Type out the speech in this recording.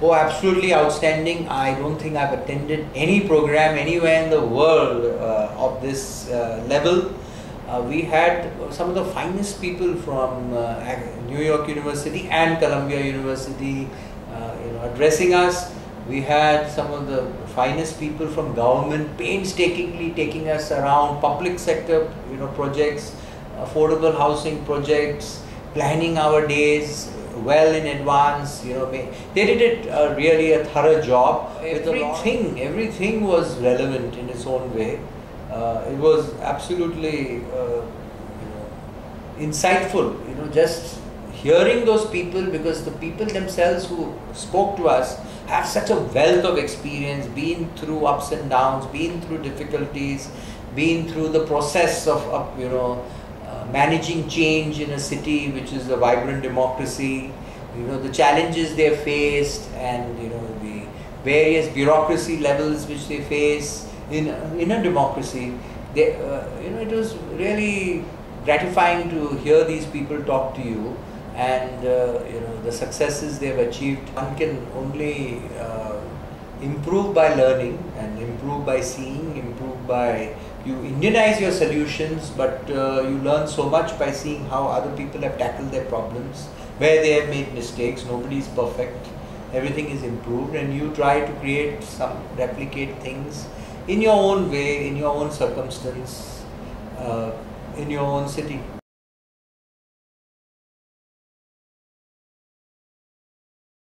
Oh, absolutely outstanding. I don't think I've attended any program anywhere in the world of this level. We had some of the finest people from New York University and Columbia University addressing us. We had some of the finest people from government painstakingly taking us around public sector projects, affordable housing projects, planning our days well in advance. They did it really a thorough job. Everything was relevant in its own way. It was absolutely insightful, just hearing those people, because the people themselves who spoke to us have such a wealth of experience, been through ups and downs, been through difficulties, been through the process of managing change in a city which is a vibrant democracy, the challenges they faced, and the various bureaucracy levels which they face in a democracy. They, it was really gratifying to hear these people talk to you, and the successes they've achieved. One can only improve by learning, and improve by seeing, improve by, you Indianize your solutions, but you learn so much by seeing how other people have tackled their problems, where they have made mistakes. Nobody is perfect. Everything is improved, and you try to create some, replicate things in your own way, in your own circumstance, in your own city.